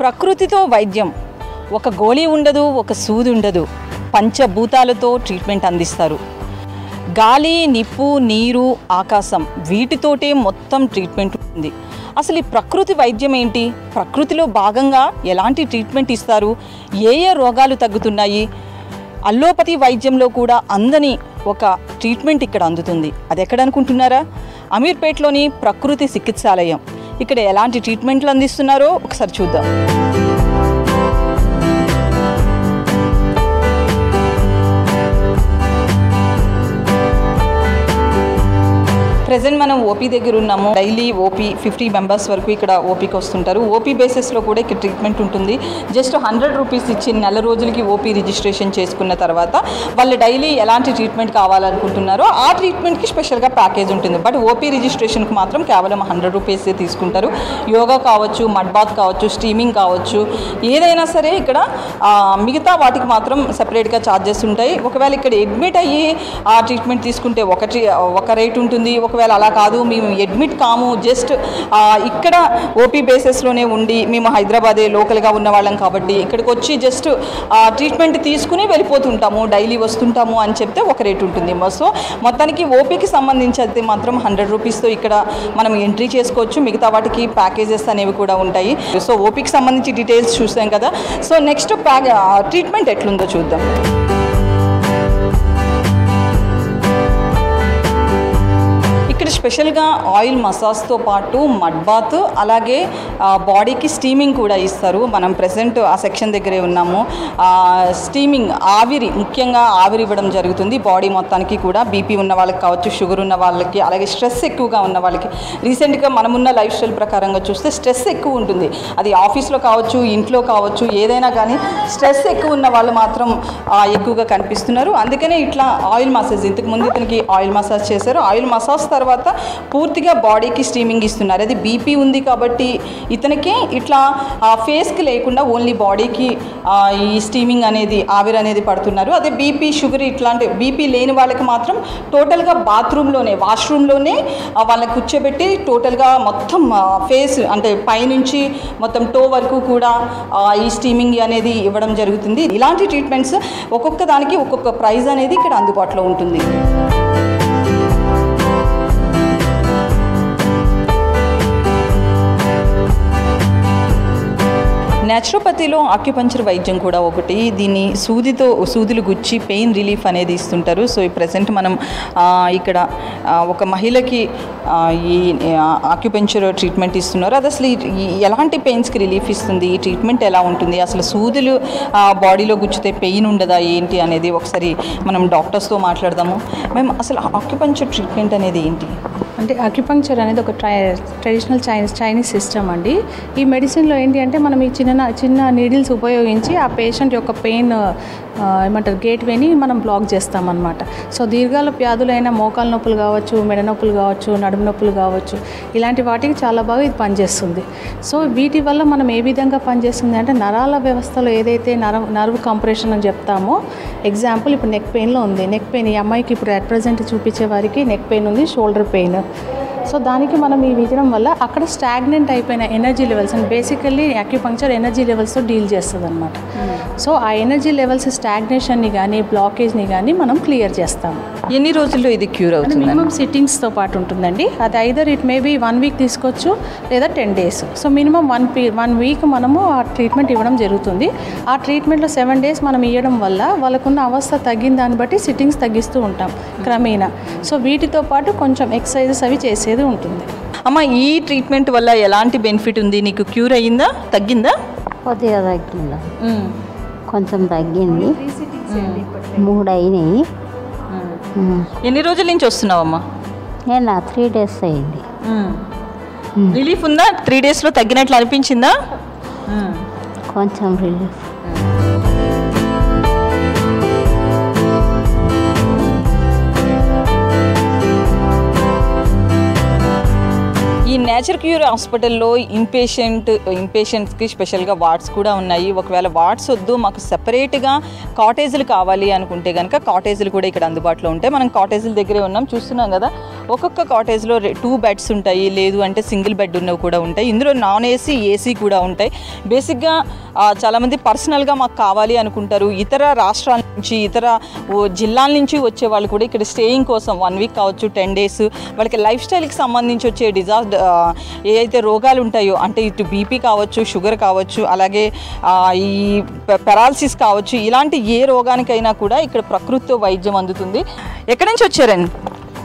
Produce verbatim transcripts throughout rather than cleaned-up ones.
ప్రకృతితో వైద్యం ఒక గోళీ ఉండదు ఒక సూది ఉండదు పంచభూతాలతో ట్రీట్మెంట్ అందిస్తారు గాలి నిప్పు నీరు ఆకాశం వీటితోటే మొత్తం ట్రీట్మెంట్ ఉంది అసలు ఈ ప్రకృతి వైద్యం ఏంటి ప్రకృతిలో భాగంగా ఎలాంటి ట్రీట్మెంట్ ఇస్తారు ఏ ఏ రోగాలు తగ్గుతున్నాయి అలోపతి వైద్యంలో కూడా అందని ఒక ట్రీట్మెంట్ ఇక్కడ అందుతుంది అది ఎక్కడ అనుకుంటున్నారా అమీర్పేట్లోని ప్రకృతి చికిత్సాలయం ఇక్కడ ఎలాంటి ట్రీట్మెంట్లు అందిస్తున్నారో ఒకసారి చూద్దాం प्रेजेंट मैं ओपी दग्गर उन्नामु डैली ओपी फिफ्टी मेंबर्स वरकू इक्कड़ ओपी की वस्तुंटारू ओपी बेसिस लो कूडा इक्कड़ ट्रीटमेंट उंटुंदी जस्ट हंड्रेड रूपीस इच्ची नेल रोजुलकी ओपी रिजिस्ट्रेशन चेसुकुन्न तर्वात वाळ्ळ डैली एलांटी ट्रीटमेंट कावालनुकुंटुन्नारो आ ट्रीटमेंट की स्पेषल गा पैकेज उंटुंदी बट ओपी रिजिस्ट्रेशन की मात्रम केवलम हंड्रेड रूपीस ए तीसुकुंटारू योगा कावच्चु मड बाथ कावच्चु स्टीमिंग कावच्चु एदैना सरे इक्कड़ मिगता वाटिकी मात्रम सेपरेट गा चार्जेस उंटायि ओकवेळ इक्कड़ अड्मिट अय्यि आ ट्रीटमेंट तीसुकुंटे ओकटि ओक रेट उंटुंदी ఒకవేళ అలా కాదు మేము అడ్మిట్ కాము జస్ట్ ఇక్కడ ఓపీ బేసిస్ లోనే ఉండి మేము హైదరాబాదే లోకల్ గా ఉన్న వాళ్ళం కాబట్టి ఇక్కడికి వచ్చి జస్ట్ ట్రీట్మెంట్ తీసుకుని వెళ్ళిపోతుంటాము డైలీ వస్తుంటాము అని చెప్తే ఒక రేట్ ఉంటుంది సో మొత్తానికి ఓపీకి సంబంధించి అయితే మాత్రం హండ్రెడ్ రూపీస్ తో ఇక్కడ మనం ఎంట్రీ చేసుకోవచ్చు మిగతా వాటికి ప్యాకేజెస్ అనేవి కూడా ఉంటాయి సో ఓపీకి సంబంధించి డీటెయిల్స్ చూసాం కదా సో నెక్స్ట్ ట్రీట్మెంట్ ఎట్లుందో చూద్దాం स्पेषल आई मसाज तो पाटू मड बाथ अलागे बॉडी की स्टीमिंग कूडा इस्तारू मनम प्रेजेंट आ सेक्शन दग्गरे उन्नामु स्टीमिंग आविरी मुख्यंगा आविरी इव्वडं जरुगुतुंदी बॉडी मोत्तानिकी कूडा बीपी उन्न वाळ्ळकि कावच्चु शुगर उन्न वाळ्ळकि अलागे स्ट्रेस एक्कुवगा उन्न वाळ्ळकि रीसेंट गा मनम उन्न लाइफ स्टैल प्रकारंगा चूस्ते स्ट्रेस एक्कुव उंटुंदी अदि आफीस लो कावच्चु इंट्लो कावच्चु एदैना गानी स्ट्रेस एक्कुव उन्न वाळ्ळु मात्रम एक्कुवगा कनिपिस्तुन्नारू अंदुकने इट्ला आयिल मसाज इंतकु मुंदु इतनिकी आयिल मसाज चेशारू आयिल मसाज तर्वात పూర్తిగా బాడీకి స్టీమింగ్ ఇస్తున్నారు అది బీపీ ఉంది కాబట్టి ఇతనికి ఇట్లా ఫేస్ కి లేకుండా ఓన్లీ బాడీకి ఈ స్టీమింగ్ అనేది ఆవిర్ అనేది పడుతున్నారు అదే బీపీ షుగర్ ఇట్లాంటి బీపీ లేని వాళ్ళకి మాత్రం టోటల్ గా బాత్రూమ్ లోనే వాష్ రూమ్ లోనే వాళ్ళకి కూర్చోబెట్టి టోటల్ గా మొత్తం ఫేస్ అంటే పై నుంచి మొత్తం టో వరకు కూడా ఈ స్టీమింగ్ అనేది ఇవ్వడం జరుగుతుంది ఇలాంటి ట్రీట్మెంట్స్ ఒక్కొక్క దానికి ఒక్కొక్క ప్రైస్ అనేది ఇక్కడ అందుబాటులో ఉంటుంది नेचुरोपतिलो आक्युपंचर वैद्यम कूडा ओकटी दीनी सूदितो सूदुलु गुच्ची पेन रिलीफ अनेदी इस्तुंटारू सो प्रेजेंट मनम इक्कड ओक महिलाकी ई आक्युपंचर ट्रीटमेंट इस्तुन्नारू अदि असलु एलांटि पेन्स की रिलीफ इस्तुंदी ई ट्रीटमेंट एला उंटुंदी असलु सूदुलु बॉडीलो गुच्चिते पेन उंडदा एंटी अनेदी ओकसारी मनम डाक्टर्स तो माट्लाडदामु मेम असलु आक्युपंचर ट्रीटमेंट अनेदी एंटी అంటే అక్యుపంక్చర్ అనేది ఒక ట్రెడిషనల్ చైనీస్ చైనీస్ సిస్టమ్ అండి ఈ మెడిసిన్లో ఏంటి అంటే మనం ఈ చిన్న చిన్న నీడిల్స్ ఉపయోగించి ఆ పేషెంట్ యొక్క పెయిన్ ఏమంటారు గేట్వేని మనం బ్లాక్ చేస్తామన్నమాట సో దీర్ఘకాల వ్యాధులైన మోకాల నొప్పులు కావచ్చు మెడ నొప్పులు కావచ్చు నడుము నొప్పులు కావచ్చు ఇలాంటి వాటికి చాలా బాగా ఇది పనిచేస్తుంది సో వీటి వల్ల మనం ఏ విధంగా పనిచేస్తుంది అంటే నరాల వ్యవస్థలో ఏదైతే నర్వ్ నర్వ్ కంప్రెషన్ అని చెప్తామో ఎగ్జాంపుల్ ఇప్పుడు నెక్ పెయిన్లో ఉంది నెక్ పెయిన్ ఈ అమ్మాయికి ఇప్పుడు అట్ ప్రజెంట్ చూపించే వారికి నెక్ పెయిన్ ఉంది షోల్డర్ పెయిన్ సో దానికి మనం ఈ విధానం వల్ల అక్కడ స్టాగ్నెంట్ అయిపోయిన energy levels and basically acupuncture energy లెవెల్స్తో డీల్ చేస్తుంది అనమాట సో ఆ ఎనర్జీ లెవెల్స్ స్టాగ్నేషన్ని కానీ బ్లాకేజ్ని కానీ మనం క్లియర్ చేస్తాము ఎన్ని రోజుల్లో ఇది క్యూర్ అవుతుంది మినిమం సిట్టింగ్స్తో పాటు ఉంటుందండి అది either it maybe one week తీసుకోవచ్చు లేదా ten days so minimum one one week మనము ఆ ట్రీట్మెంట్ ఇవ్వడం జరుగుతుంది ఆ ట్రీట్మెంట్లో సెవెన్ డేస్ మనం ఇవ్వడం వల్ల వాళ్ళకున్న అవస్థ తగ్గిన దాన్ని బట్టి సిట్టింగ్స్ తగ్గిస్తూ ఉంటాం క్రమేణా సో వీటితో పాటు కొంచెం ఎక్సర్సైజెస్ అవి చేసేది ఉంటుంది అమ్మ ఈ ట్రీట్మెంట్ వల్ల ఎలాంటి బెనిఫిట్ ఉంది నీకు క్యూర్ అయ్యిందా తగ్గిందా కొద్దిగా తగ్గిందా కొంచెం తగ్గింది మూడు అయినాయి ఎన్ని రోజుల నుంచి వస్తున్నావమ్మా నేను త్రీ డేస్ అయింది రిలీఫ్ ఉందా త్రీ డేస్లో తగ్గినట్లు అనిపించిందా కొంచెం రిలీఫ్ ఈ నేచర్ క్యూర్ హాస్పిటల్లో ఇంపేషెంట్ ఇంపేషెంట్స్కి స్పెషల్గా వార్డ్స్ కూడా ఉన్నాయి ఒకవేళ వార్డ్స్ వద్దు మాకు సెపరేట్గా కాటేజీలు కావాలి అనుకుంటే కనుక కాటేజీలు కూడా ఇక్కడ అందుబాటులో ఉంటాయి మనం కాటేజీల దగ్గరే ఉన్నాం చూస్తున్నాం కదా ఒక్కొక్క కాటేజ్ లో టూ బెడ్స్ ఉంటాయి, లేదు అంటే సింగిల్ బెడ్ ఉన్నవి కూడా ఉంటాయి. ఇందులో నాన్ ఏసీ ఏసీ కూడా ఉంటాయి. బేసిక్ గా చాలా మంది పర్సనల్ గా మాకు కావాలి అనుకుంటారు. ఇతర రాష్ట్రాల నుంచి ఇతర జిల్లాల నుంచి వచ్చే వాళ్ళు కూడా ఇక్కడ స్టేయింగ్ కోసం వన్ వీక్ కావచ్చు టెన్ డేస్ వాళ్ళకి లైఫ్ స్టైల్ కి సంబంధించి వచ్చే డిజార్డ్ ఏదైతే రోగాలు ఉంటాయో అంటే ఇటు బీపీ కావచ్చు, షుగర్ కావచ్చు, అలాగే ఈ పెరాలసిస్ కావచ్చు, ఇలాంటి ఏ రోగానికైనా కూడా ఇక్కడ ప్రకృతితో వైద్యం అందుతుంది. ఎక్కడి నుంచి వచ్చారండి?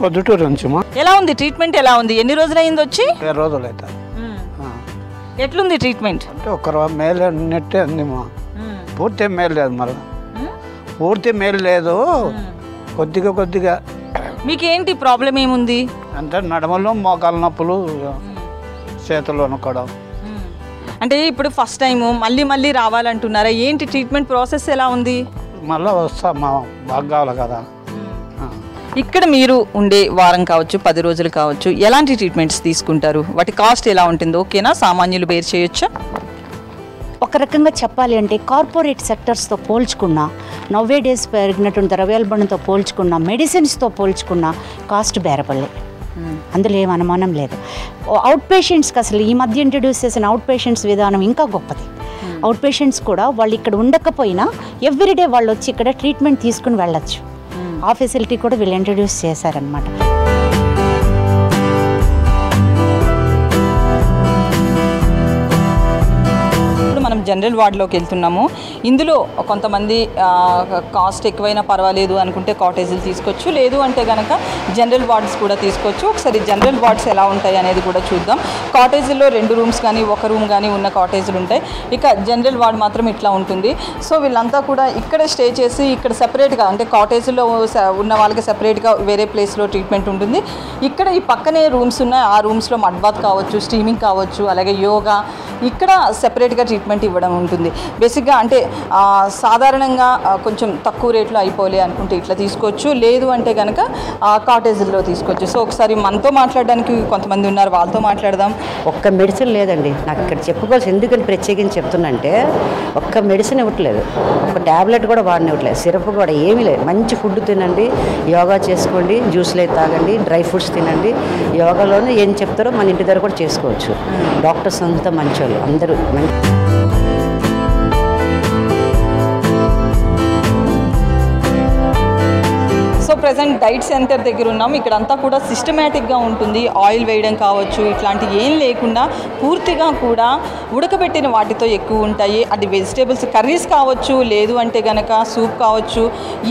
పొద్దుటూరు నుంచి. ఎలా ఉంది ట్రీట్మెంట్? ఎలా ఉంది? ఎన్ని రోజులు అయింది వచ్చి? ఏడు రోజులు అవుతుంది. ఎట్లుంది ట్రీట్మెంట్? అంటే ఒక మేలు నెట్టే ఉంది మా, పూర్తి మేలు లేదు. మళ్ళీ పూర్తి మేలు లేదు, కొద్దిగా కొద్దిగా. మీకేంటి ప్రాబ్లం? ఏముంది అంటే నడుమలు, మోకాళ్ళ నొప్పులు, చేతుల్లో నొక్కడం. అంటే ఇప్పుడు ఫస్ట్ టైం మళ్ళీ మళ్ళీ రావాలంటున్నారా? ఏంటి ట్రీట్మెంట్ ప్రాసెస్ ఎలా ఉంది? మళ్ళీ వస్తా మా బాగా కదా. ఇక్కడ మీరు ఉండే వారం కావచ్చు, పది రోజులు కావచ్చు, ఎలాంటి ట్రీట్మెంట్స్ తీసుకుంటారు? వాటి కాస్ట్ ఎలా ఉంటుందో ఓకేనా? సామాన్యులు బేర్ చేయొచ్చా? ఒక రకంగా చెప్పాలి అంటే కార్పొరేట్ సెక్టర్స్తో పోల్చుకున్నా, నవ్వే డేస్ పెరిగినటువంటి ద్రవ్యోల్బణంతో పోల్చుకున్నా, మెడిసిన్స్తో పోల్చుకున్నా కాస్ట్ బేరపల్లే. అందులో ఏం అనుమానం లేదు. అవుట్ పేషెంట్స్కి అసలు ఈ మధ్య ఇంట్రడ్యూస్ చేసిన అవుట్ పేషెంట్స్ విధానం ఇంకా గొప్పది. అవుట్ పేషెంట్స్ కూడా వాళ్ళు ఇక్కడ ఉండకపోయినా ఎవ్రీడే వాళ్ళు వచ్చి ఇక్కడ ట్రీట్మెంట్ తీసుకుని వెళ్ళచ్చు. ఆ ఫెసిలిటీ కూడా వీళ్ళు ఇంట్రడ్యూస్ చేశారనమాట. మనం జనరల్ వార్డ్లోకి వెళ్తున్నాము. ఇందులో కొంతమంది కాస్ట్ ఎక్కువైనా పర్వాలేదు అనుకుంటే కాటేజీలు తీసుకోవచ్చు, లేదు అంటే కనుక జనరల్ వార్డ్స్ కూడా తీసుకోవచ్చు. ఒకసారి జనరల్ వార్డ్స్ ఎలా ఉంటాయి అనేది కూడా చూద్దాం. కాటేజీల్లో రెండు రూమ్స్ కానీ ఒక రూమ్ కానీ ఉన్న కాటేజీలు ఉంటాయి. ఇక జనరల్ వార్డ్ మాత్రం ఇట్లా ఉంటుంది. సో వీళ్ళంతా కూడా ఇక్కడే స్టే చేసి ఇక్కడ సెపరేట్గా అంటే కాటేజీల్లో ఉన్న వాళ్ళకి సెపరేట్గా వేరే ప్లేస్లో ట్రీట్మెంట్ ఉంటుంది. ఇక్కడ ఈ పక్కనే రూమ్స్ ఉన్నాయి. ఆ రూమ్స్లో మడ్ బాత్ కావచ్చు, స్టీమింగ్ కావచ్చు, అలాగే యోగా, ఇక్కడ సెపరేట్గా ట్రీట్మెంట్ ఇవ్వడం ఉంటుంది. బేసిక్గా అంటే సాధారణంగా కొంచెం తక్కువ రేట్లో అయిపోలే అనుకుంటే ఇట్లా తీసుకోవచ్చు, లేదు అంటే కనుక కాటేజీల్లో తీసుకోవచ్చు. సో ఒకసారి మనతో మాట్లాడడానికి కొంతమంది ఉన్నారు, వాళ్ళతో మాట్లాడదాం. ఒక్క మెడిసిన్ లేదండి నాకు ఇక్కడ చెప్పుకోవాల్సి. ఎందుకని ప్రత్యేకించి చెప్తున్నా అంటే ఒక్క మెడిసిన్ ఇవ్వట్లేదు, ఒక ట్యాబ్లెట్ కూడా వాడినివ్వట్లేదు, సిరప్ కూడా ఏమీ లేదు. మంచి ఫుడ్ తినండి, యోగా చేసుకోండి, జ్యూస్లు అయితే తాగండి, డ్రై ఫ్రూట్స్ తినండి. యోగాలోనే ఏం చెప్తారో మన ఇంటి దగ్గర కూడా చేసుకోవచ్చు. డాక్టర్స్ అంతా మంచి వాళ్ళు అందరూ. ప్రజెంట్ డైట్ సెంటర్ దగ్గర ఉన్నాం. ఇక్కడంతా కూడా సిస్టమేటిక్గా ఉంటుంది. ఆయిల్ వేయడం కావచ్చు ఇట్లాంటివి ఏం లేకుండా పూర్తిగా కూడా ఉడకబెట్టిన వాటితో ఎక్కువ ఉంటాయి. అది వెజిటేబుల్స్ కర్రీస్ కావచ్చు, లేదు అంటే కనుక సూప్ కావచ్చు,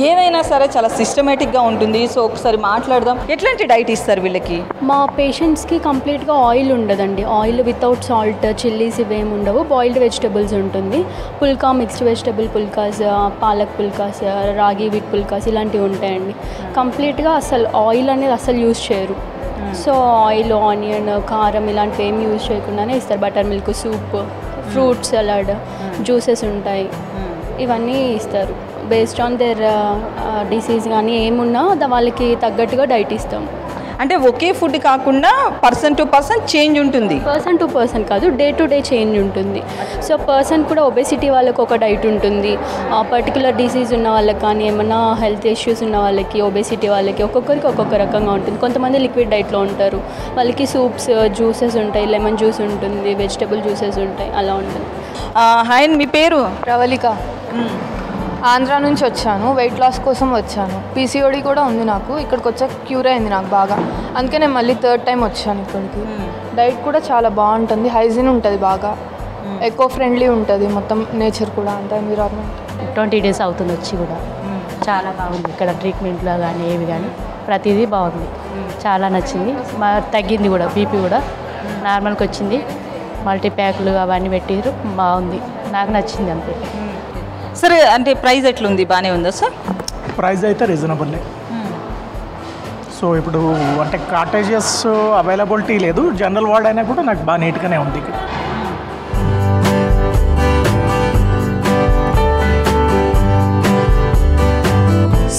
ఏదైనా సరే చాలా సిస్టమేటిక్గా ఉంటుంది. సో ఒకసారి మాట్లాడదాం, ఎట్లాంటి డైట్ ఇస్తారు వీళ్ళకి? మా పేషెంట్స్కి కంప్లీట్గా ఆయిల్ ఉండదండి. ఆయిల్ వితౌట్ సాల్ట్, చిల్లీస్ ఇవేమి ఉండవు. బాయిల్డ్ వెజిటేబుల్స్ ఉంటుంది. Pulka, mixed vegetable pulkas, palak pulkas, ragi wheat phulkas ఇలాంటివి ఉంటాయండి. కంప్లీట్గా అసలు ఆయిల్ అనేది అసలు యూజ్ చేయరు. సో ఆయిల్, ఆనియన్, కారం ఇలాంటివి ఏమి యూజ్ చేయకుండానే ఇస్తారు. Butter milk, soup, fruit salad, juices ఉంటాయి. ఇవన్నీ ఇస్తారు బేస్డ్ ఆన్ దేర్ డిసీజ్. కానీ ఏమున్నా వాళ్ళకి తగ్గట్టుగా డైట్ ఇస్తాం. అంటే ఒకే ఫుడ్ కాకుండా పర్సన్ టు పర్సన్ చేంజ్ ఉంటుంది. పర్సన్ టు పర్సన్ కాదు, డే టు డే చేంజ్ ఉంటుంది. సో పర్సన్ కూడా ఒబెసిటీ వాళ్ళకి ఒక డైట్ ఉంటుంది, పర్టికులర్ డిసీజ్ ఉన్న వాళ్ళకి కానీ ఏమైనా హెల్త్ ఇష్యూస్ ఉన్న వాళ్ళకి, ఒబెసిటీ వాళ్ళకి ఒక్కొక్కరికి ఒక్కొక్క రకంగా ఉంటుంది. కొంతమంది లిక్విడ్ డైట్లో ఉంటారు, వాళ్ళకి సూప్స్, జ్యూసెస్ ఉంటాయి, లెమన్ జ్యూస్ ఉంటుంది, వెజిటబుల్ జ్యూసెస్ ఉంటాయి, అలా ఉంటుంది. హాయ్, మీ పేరు? ప్రవళిక. ఆంధ్ర నుంచి వచ్చాను, వెయిట్ లాస్ కోసం వచ్చాను. పీసీఓడి కూడా ఉంది నాకు. ఇక్కడికి వచ్చాక క్యూర్ అయింది నాకు బాగా, అందుకే నేను మళ్ళీ థర్డ్ టైం వచ్చాను ఇక్కడికి. డైట్ కూడా చాలా బాగుంటుంది, హైజీన్ ఉంటుంది, బాగా ఎకో ఫ్రెండ్లీ ఉంటుంది, మొత్తం నేచర్ కూడా అంత ఎన్విరాన్మెంట్. ట్వంటీ డేస్ అవుతుంది వచ్చి కూడా, చాలా బాగుంది ఇక్కడ ట్రీట్మెంట్లో కానీ ఏవి కానీ ప్రతిదీ బాగుంది. చాలా నచ్చింది. మా తగ్గింది కూడా, బీపీ కూడా నార్మల్కి వచ్చింది. మల్టీప్యాక్లు అవన్నీ పెట్టారు, బాగుంది, నాకు నచ్చింది అంతే. సరే, అంటే ప్రైస్ ఎట్లుంది? బాగానే ఉందా సార్? ప్రైస్ అయితే రీజనబుల్. సో ఇప్పుడు అంటే కాటేజెస్ అవైలబిలిటీ లేదు, జనరల్ వార్డ్ అయినా కూడా నాకు బాగా నీట్గానే ఉంది.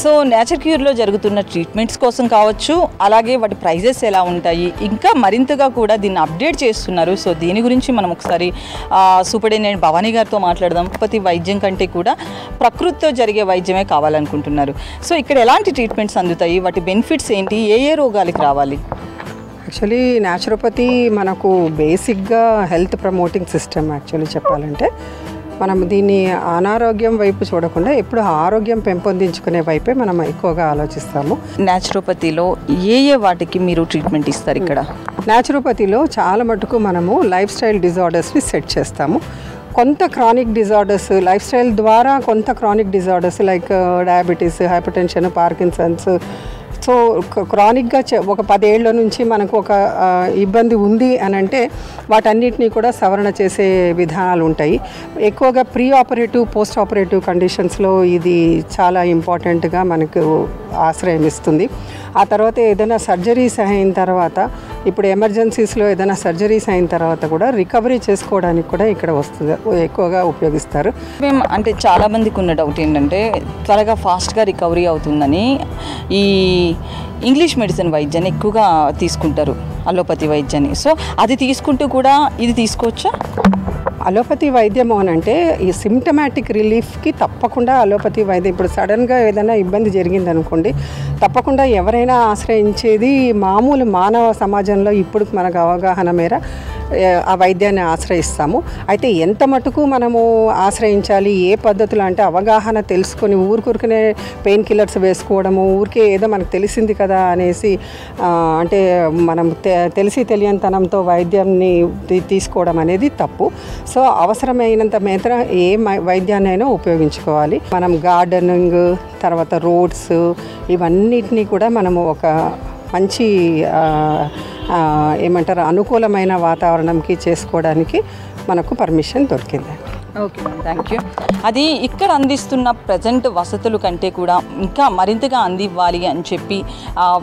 సో నేచర్ క్యూర్ లో జరుగుతున్న ట్రీట్మెంట్స్ కోసం కావచ్చు, అలాగే వాటి ప్రైజెస్ ఎలా ఉంటాయి, ఇంకా మరింతగా కూడా దీన్ని అప్డేట్ చేస్తున్నారు. సో దీని గురించి మనం ఒకసారి సూపరింటెండెంట్ భవానీ గారితో మాట్లాడదాం. ప్రతి వైద్యం కంటే కూడా ప్రకృతితో జరిగే వైద్యమే కావాలనుకుంటున్నారు. సో ఇక్కడ ఎలాంటి ట్రీట్మెంట్స్ అందుతాయి, వాటి బెనిఫిట్స్ ఏంటి, ఏ ఏ రోగాలకు రావాలి? యాక్చువల్లీ న్యాచురోపతి మనకు బేసిక్గా హెల్త్ ప్రమోటింగ్ సిస్టమ్. యాక్చువల్లీ చెప్పాలంటే మనం దీన్ని అనారోగ్యం వైపు చూడకుండా ఎప్పుడు ఆరోగ్యం పెంపొందించుకునే వైపే మనం ఎక్కువగా ఆలోచిస్తాము. న్యాచురోపతిలో ఏ ఏ వాటికి మీరు ట్రీట్మెంట్ ఇస్తారు? ఇక్కడ న్యాచురోపతిలో చాలా మటుకు మనము లైఫ్ స్టైల్ డిజార్డర్స్ని సెట్ చేస్తాము. కొంత క్రానిక్ డిజార్డర్స్ లైఫ్ స్టైల్ ద్వారా కొంత chronic disorders like diabetes, hyper tension, Parkinson's, so క్రానిక్గా ఒక పదేళ్ల నుంచి మనకు ఒక ఇబ్బంది ఉంది అని అంటే వాటన్నిటినీ కూడా సవరణ చేసే విధానాలు ఉంటాయి. ఎక్కువగా ప్రీ ఆపరేటివ్, పోస్ట్ ఆపరేటివ్ కండిషన్స్లో ఇది చాలా ఇంపార్టెంట్గా మనకు ఆశ్రయం ఇస్తుంది. ఆ తర్వాత ఏదైనా సర్జరీస్ అయిన తర్వాత, ఇప్పుడు ఎమర్జెన్సీస్లో ఏదైనా సర్జరీస్ అయిన తర్వాత కూడా రికవరీ చేసుకోవడానికి కూడా ఇక్కడ వస్తుంది, ఎక్కువగా ఉపయోగిస్తారు. మేము అంటే చాలామందికి ఉన్న డౌట్ ఏంటంటే త్వరగా ఫాస్ట్గా రికవరీ అవుతుందని ఈ ఇంగ్లీష్ మెడిసిన్ వైద్యాన్ని ఎక్కువగా తీసుకుంటారు, అలోపతి వైద్యాన్ని. సో అది తీసుకుంటూ కూడా ఇది తీసుకోవచ్చా? అలోపతి వైద్యం అంటే ఈ సిమ్టమాటిక్ రిలీఫ్కి తప్పకుండా అలోపతి వైద్యం. ఇప్పుడు సడన్గా ఏదైనా ఇబ్బంది జరిగింది అనుకోండి, తప్పకుండా ఎవరైనా ఆశ్రయించేది మామూలు మానవ సమాజంలో ఇప్పుడు మనకు అవగాహన మేర ఆ వైద్యాన్ని ఆశ్రయిస్తాము. అయితే ఎంత మటుకు మనము ఆశ్రయించాలి, ఏ పద్ధతులు అంటే అవగాహన తెలుసుకొని ఊరికూరికనే పెయిన్ కిల్లర్స్ వేసుకోవడము, ఊరికే ఏదో మనకు తెలిసింది కదా అనేసి అంటే మనం తెలిసి తెలియనితనంతో వైద్యాన్ని తీసుకోవడం అనేది తప్పు. సో అవసరమైనంత మేర ఏ వైద్యాన్నైనా ఉపయోగించుకోవాలి. మనం గార్డెనింగ్, తర్వాత రోడ్స్, ఇవన్నిటినీ కూడా మనము ఒక మంచి ఏమంటారు అనుకూలమైన వాతావరణంకి చేసుకోవడానికి మనకు పర్మిషన్ దొరికింది. Okay, thank you. అది ఇక్కడ అందిస్తున్న ప్రజెంట్ వసతులు కంటే కూడా ఇంకా మరింతగా అందివ్వాలి అని చెప్పి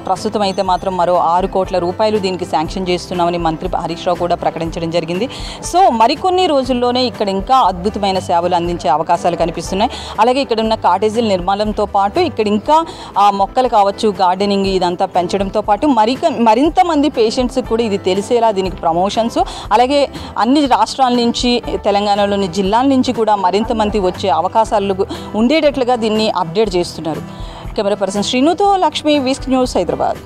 ప్రస్తుతం అయితే మాత్రం మరో ఆరు కోట్ల రూపాయలు దీనికి శాంక్షన్ చేస్తున్నామని మంత్రి హరీష్ రావు కూడా ప్రకటించడం జరిగింది. సో మరికొన్ని రోజుల్లోనే ఇక్కడ ఇంకా అద్భుతమైన సేవలు అందించే అవకాశాలు కనిపిస్తున్నాయి. అలాగే ఇక్కడ ఉన్న కాటేజీల నిర్మాణంతో పాటు ఇక్కడ ఇంకా మొక్కలు కావచ్చు, గార్డెనింగ్ ఇదంతా పెంచడంతో పాటు మరి మరింత మంది పేషెంట్స్కి కూడా ఇది తెలిసేలా దీనికి ప్రమోషన్స్, అలాగే అన్ని రాష్ట్రాల నుంచి, తెలంగాణలోని జిల్లా నుంచి కూడా మరింత మంది వచ్చే అవకాశాలు ఉండేటట్లుగా దీన్ని అప్డేట్ చేస్తున్నారు. కెమెరా పర్సన్ శ్రీనుతో లక్ష్మి, వీస్క్ న్యూస్, హైదరాబాద్.